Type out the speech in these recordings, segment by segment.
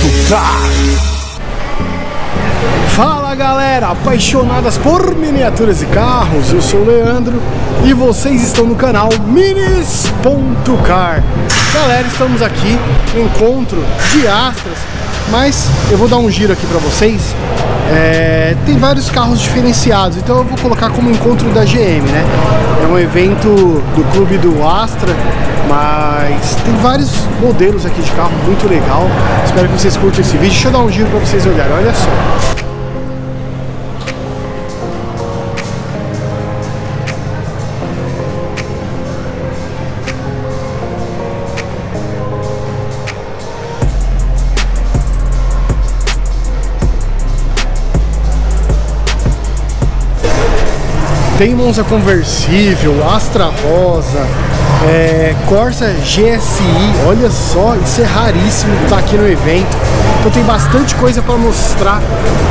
Minis.car. Fala galera, apaixonadas por miniaturas e carros, eu sou o Leandro e vocês estão no canal Minis.car. Galera, estamos aqui no encontro de astros, mas eu vou dar um giro aqui pra vocês. Tem vários carros diferenciados, então eu vou colocar como encontro da GM, né? É um evento do clube do Astra, mas tem vários modelos aqui de carro, muito legal. Espero que vocês curtam esse vídeo. Deixa eu dar um giro pra vocês olharem, olha só. Tem Monza conversível, Astra rosa, Corsa GSI, olha só, isso é raríssimo, tá aqui no evento. Então tem bastante coisa para mostrar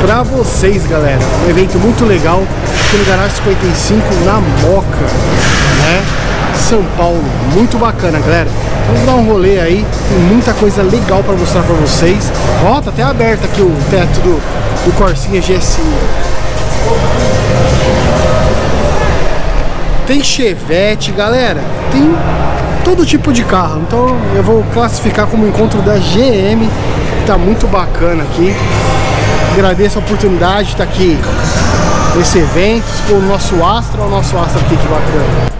para vocês, galera. Um evento muito legal aqui no Garage 55 na Moca, né? São Paulo, muito bacana, galera. Vamos dar um rolê aí, tem muita coisa legal para mostrar para vocês. Ó, tá até aberto aqui o teto do Corsinha GSI. Tem Chevette, galera, tem todo tipo de carro, então eu vou classificar como encontro da GM, que tá muito bacana aqui. Agradeço a oportunidade de estar aqui nesse evento, expor o nosso Astra, aqui, que bacana.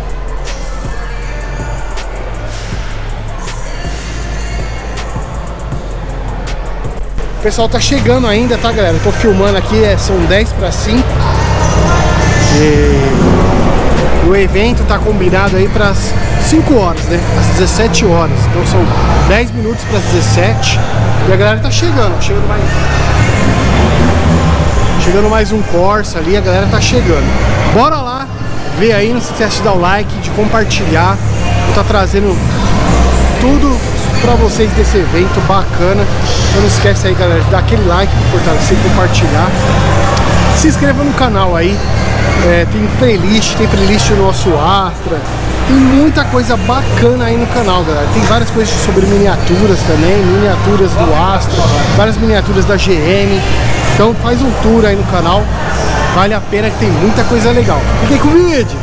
O pessoal tá chegando ainda, tá galera? Eu tô filmando aqui, são 10 para 5. O evento tá combinado aí para as 5 horas, né? Às 17 horas. Então são 10 minutos para as 17. E a galera tá chegando mais um Corsa ali, a galera tá chegando. Bora lá, vê aí, não se esquece de dar o like, de compartilhar. Vou tá trazendo tudo para vocês desse evento bacana. Então não esquece aí, galera, de dar aquele like, fortalecer, compartilhar. Se inscreva no canal aí. Tem playlist no nosso Astra, tem muita coisa bacana aí no canal, galera. Tem várias coisas sobre miniaturas também, miniaturas do Astra, várias miniaturas da GM. Então faz um tour aí no canal, vale a pena, que tem muita coisa legal. Fiquem com o vídeo!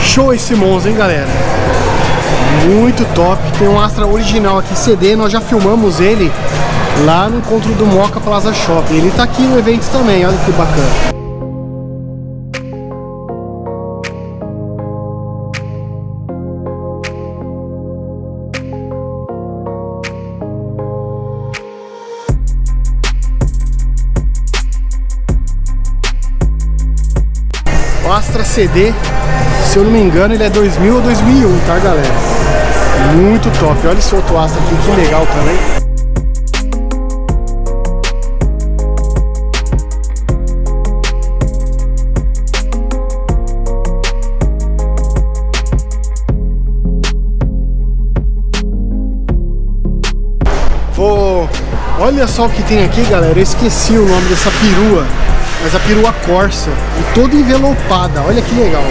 Show esse Monza, hein galera, muito top. Tem um Astra original aqui, CD, nós já filmamos ele lá no encontro do Moca Plaza Shop, ele tá aqui no evento também, olha que bacana. O Astra CD, se eu não me engano, ele é 2000 ou 2001, tá galera? Muito top, olha esse outro Astra aqui, que legal também. Olha só o que tem aqui, galera, eu esqueci o nome dessa perua, mas a perua Corsa, e toda envelopada, olha que legal.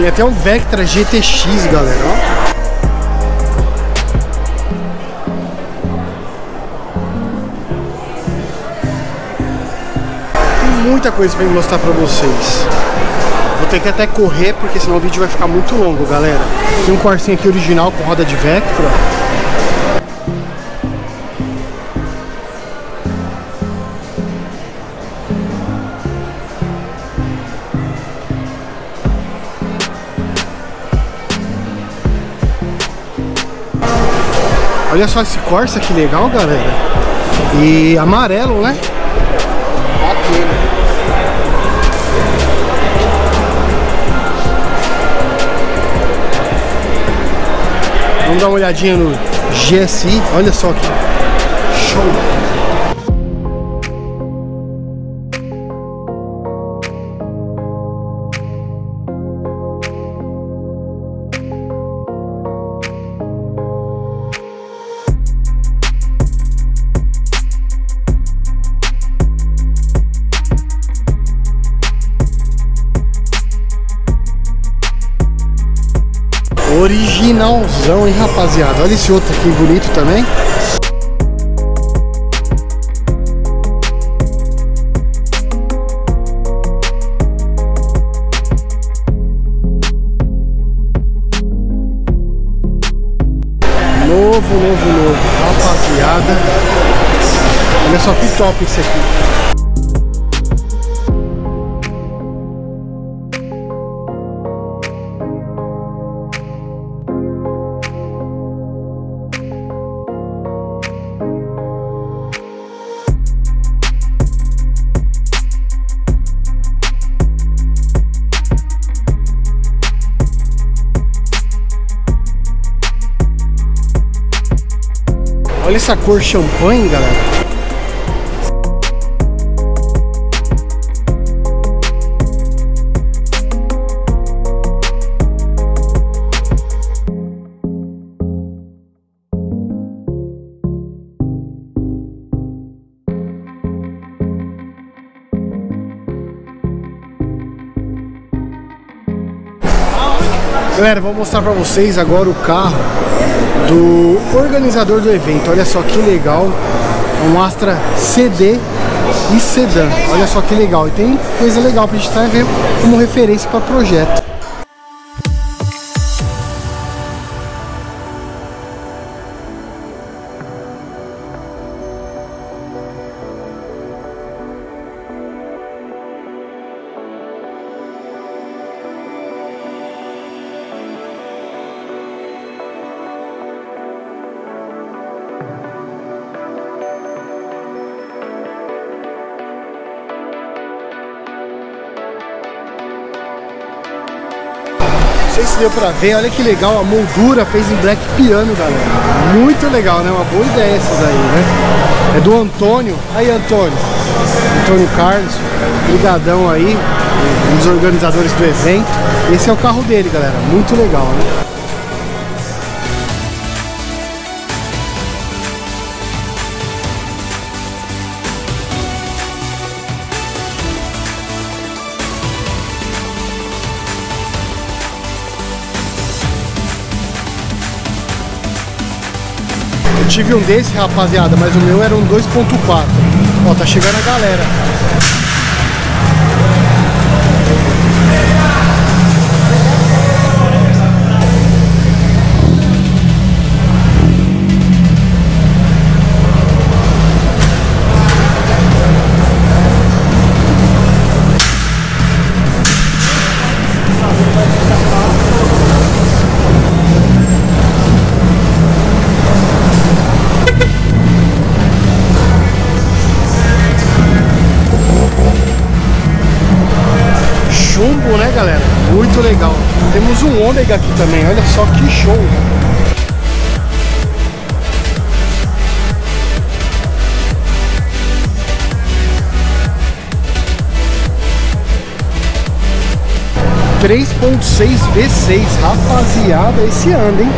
Tem até um Vectra GTX, galera, ó. Tem muita coisa pra mostrar pra vocês. Vou ter que até correr, porque senão o vídeo vai ficar muito longo, galera. Tem um Corsinha aqui original com roda de Vectra. Olha só esse Corsa, que legal, galera. E amarelo, né? Bacana. Vamos dar uma olhadinha no GSI. Olha só aqui. Show! Originalzão, hein, rapaziada? Olha esse outro aqui, bonito também. Novo, rapaziada. Olha só que top esse aqui. Olha essa cor champanhe, galera. Galera, vou mostrar pra vocês agora o carro do organizador do evento. Olha só que legal, um Astra CD e sedã. Olha só que legal, e tem coisa legal pra gente ver como referência para projeto. Se deu pra ver, olha que legal, a moldura fez em black piano, galera. Muito legal, né? Uma boa ideia essa daí, né? É do Antônio. Aí, Antônio. Antônio Carlos, brigadão aí, um dos organizadores do evento. Esse é o carro dele, galera. Muito legal, né? Tive um desse, rapaziada, mas o meu era um 2.4. Ó, tá chegando a galera. Jumbo, né, galera? Muito legal. Temos um Ômega aqui também, olha só que show. Né? 3.6 V6, rapaziada, esse anda, hein?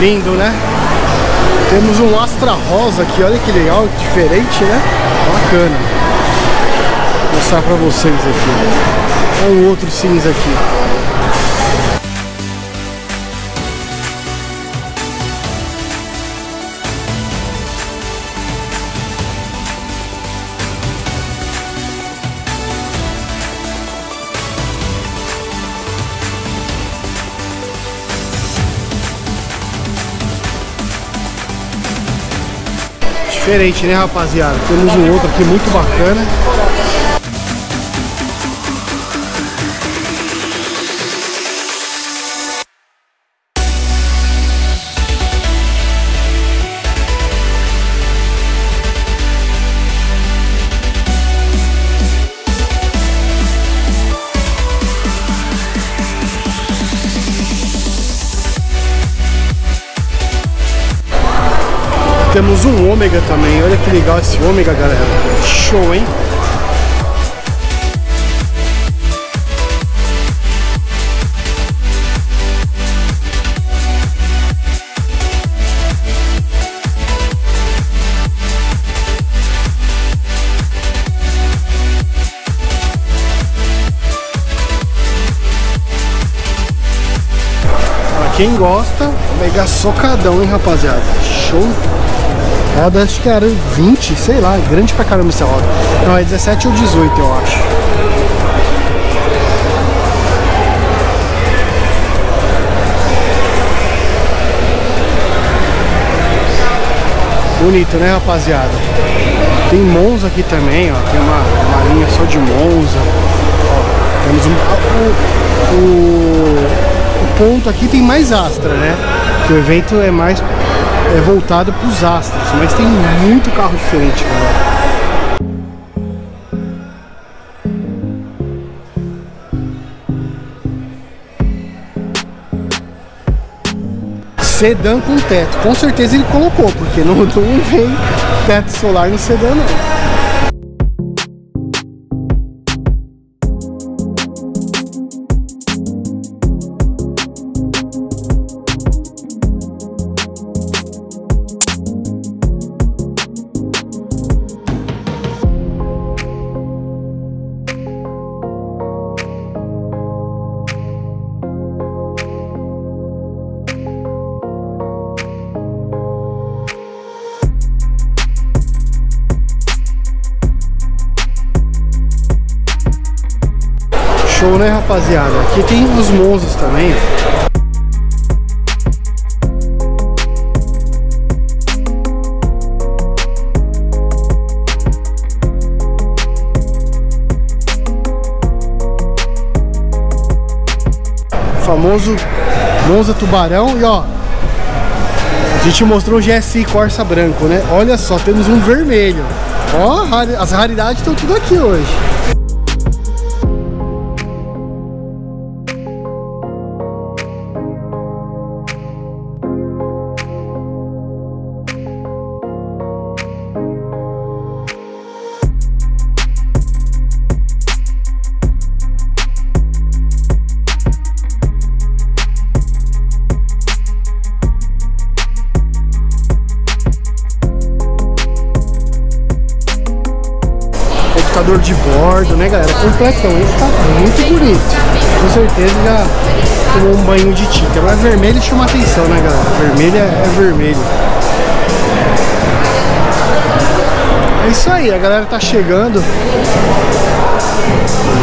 Lindo, né? Temos um Astra rosa aqui, olha que legal, diferente, né? Bacana. Vou mostrar pra vocês aqui. Olha um outro cinza aqui. Diferente, né, rapaziada? Temos um outro aqui muito bacana. Temos um Ômega também, olha que legal esse Ômega, galera. Show, hein? Pra quem gosta, mega socadão, hein, rapaziada? Show! Roda, acho que era 20, sei lá, grande pra caramba essa roda. Não, é 17 ou 18, eu acho. Bonito, né, rapaziada? Tem Monza aqui também, ó. Tem uma linha só de Monza. Ó, temos o ponto aqui tem mais Astra, né? Que o evento é mais... é voltado para os astros, mas tem muito carro diferente, galera. Sedã com teto, com certeza ele colocou, porque não vem teto solar no sedã, não. Show, né, rapaziada? Aqui tem os Monzas também. O famoso Monza Tubarão. E ó, a gente mostrou o GSI Corsa branco, né? Olha só, temos um vermelho. Ó, as raridades estão tudo aqui hoje. De bordo, né, galera? Completão. Esse tá muito bonito. Com certeza já tomou um banho de tinta. Mas vermelho chama atenção, né, galera? Vermelho é vermelho. É isso aí, a galera tá chegando.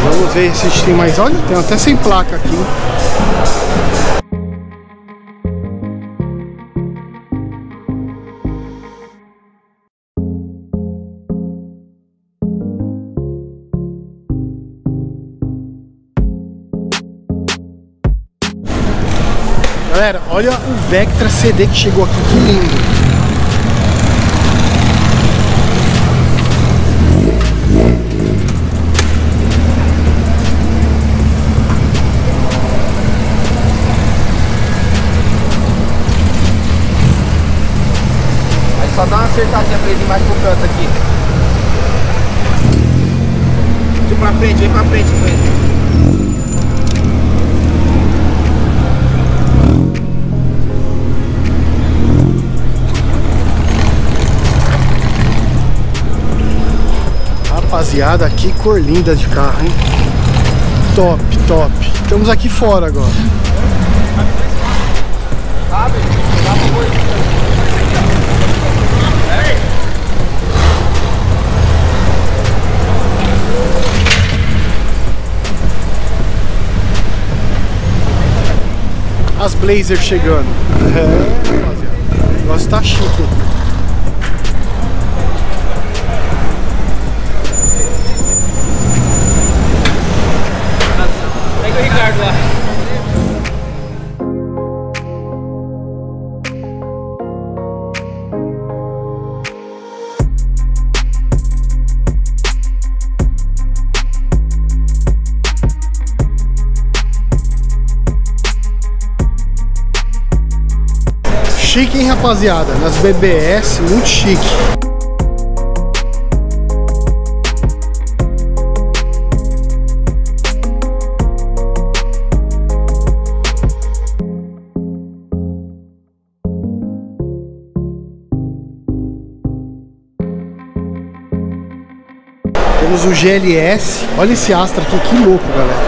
Vamos ver se a gente tem mais. Olha, tem até sem placa aqui. Galera, olha o Vectra CD que chegou aqui, que lindo! Aí só dá uma acertadinha pra ele mais pro canto aqui. Vem pra frente, velho. Rapaziada, que cor linda de carro, hein? Top, top. Estamos aqui fora agora. As Blazer chegando. É, rapaziada. O negócio tá chique. chique, hein, rapaziada? Nas BBS, muito chique. Temos o GLS. Olha esse Astra aqui, que louco, galera.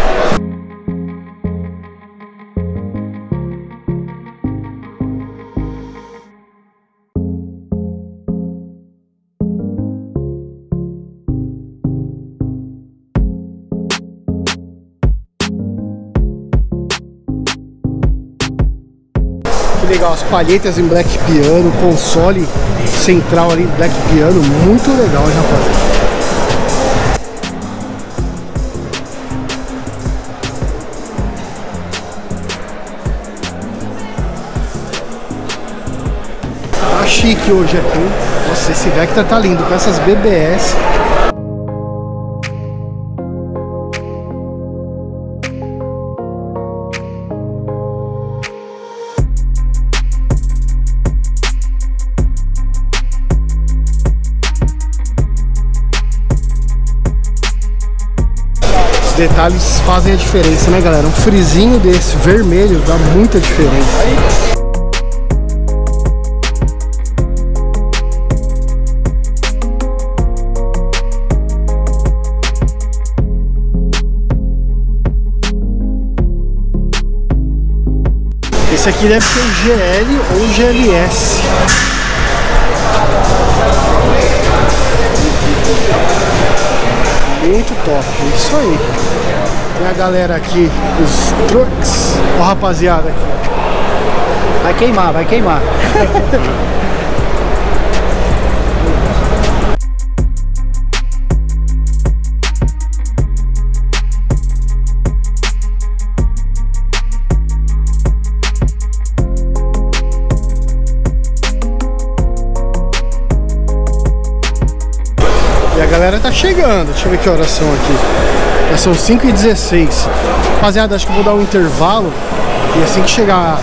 Legal, as palhetas em black piano, console central ali em black piano, muito legal, hein, rapaz. Tá chique hoje aqui. Nossa, esse Vectra tá lindo com essas BBS. Detalhes fazem a diferença, né, galera? Um frisinho desse vermelho dá muita diferença. Esse aqui deve ser o GL ou o GLS. Muito top, é isso aí. Tem a galera aqui, os trucks. Ó, rapaziada aqui. Vai queimar, vai queimar. A galera tá chegando, deixa eu ver que horas são aqui. Já são 5h16. Rapaziada, acho que eu vou dar um intervalo e assim que chegar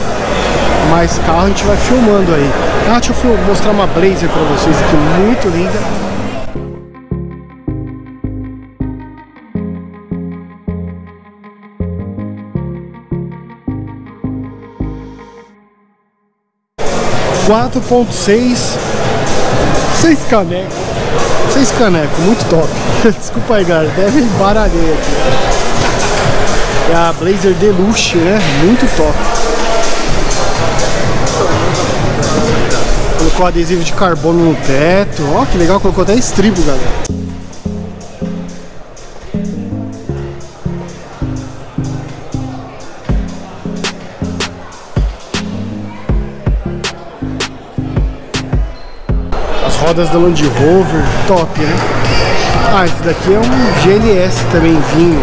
mais carro a gente vai filmando aí. Ah, deixa eu mostrar uma Blazer pra vocês aqui, muito linda. Seis canecos, muito top. Desculpa aí, galera, deve embaralhei aqui. É a Blazer Deluxe, né? Muito top. Colocou adesivo de carbono no teto. Ó, que legal, colocou até estribo, galera. Rodas da Land Rover, top, né? Ah, esse daqui é um GLS também, vinho.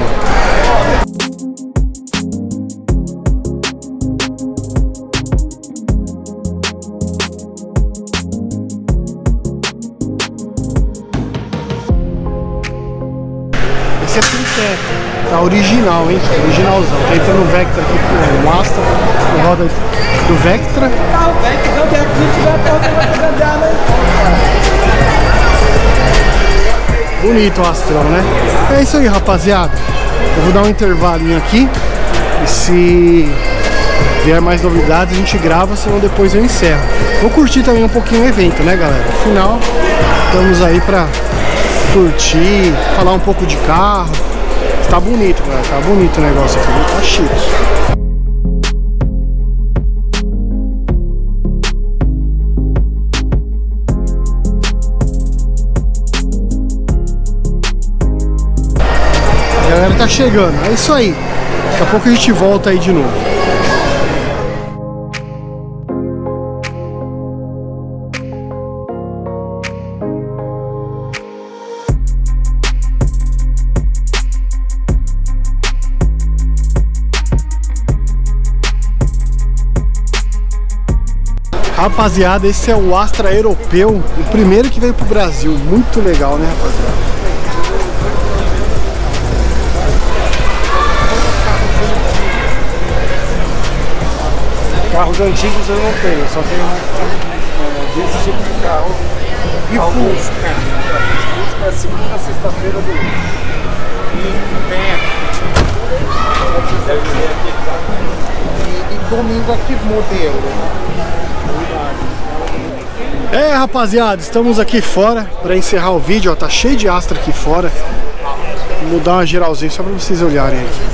Esse é o tá original, hein? Originalzão. Tá entrando o Vectra aqui com o Master, com roda do Vectra. Bonito o Astrão, né? É isso aí, rapaziada. Eu vou dar um intervalinho aqui. E se vier mais novidades, a gente grava, senão depois eu encerro. Vou curtir também um pouquinho o evento, né, galera? Afinal, estamos aí pra curtir, falar um pouco de carro. Tá bonito, galera. Tá bonito o negócio aqui. Tá chique. A galera tá chegando, é isso aí. Daqui a pouco a gente volta aí de novo. Rapaziada, esse é o Astra europeu, o primeiro que veio pro Brasil. Muito legal, né, rapaziada? Carros antigos eu não tenho, só tenho desse tipo de carro. E Fusca. Fusca é segunda, sexta-feira do e domingo aqui modelo. É, rapaziada, estamos aqui fora para encerrar o vídeo. Ó, tá cheio de astra aqui fora. Vou dar uma geralzinha só para vocês olharem aqui.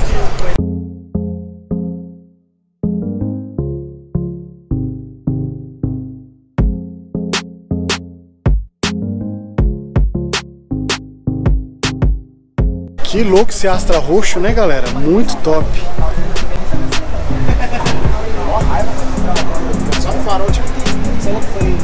Que louco esse Astra roxo, né, galera? Muito top. Só no farol tinha que ser louco aí.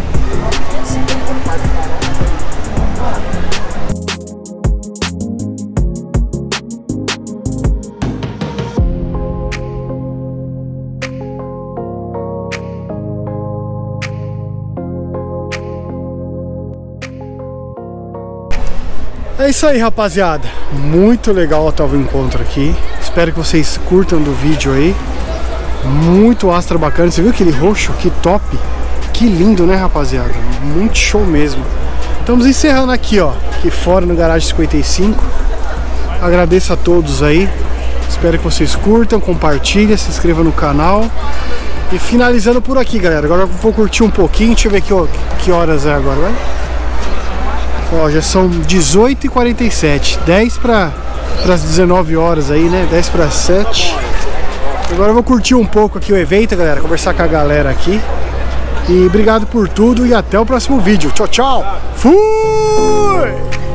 É isso aí, rapaziada, muito legal até o encontro aqui, espero que vocês curtam do vídeo aí, muito Astra bacana, você viu aquele roxo, que top, que lindo, né, rapaziada, muito show mesmo. Estamos encerrando aqui, ó, aqui fora no Garage 55, agradeço a todos aí, espero que vocês curtam, compartilhem, se inscrevam no canal e finalizando por aqui, galera, agora eu vou curtir um pouquinho, deixa eu ver que horas é agora, vai? Ó, já são 18h47, 10 para as 19 horas aí, né? 10 para 7. Agora eu vou curtir um pouco aqui o evento, galera, conversar com a galera aqui. E obrigado por tudo e até o próximo vídeo. Tchau, tchau! Fui!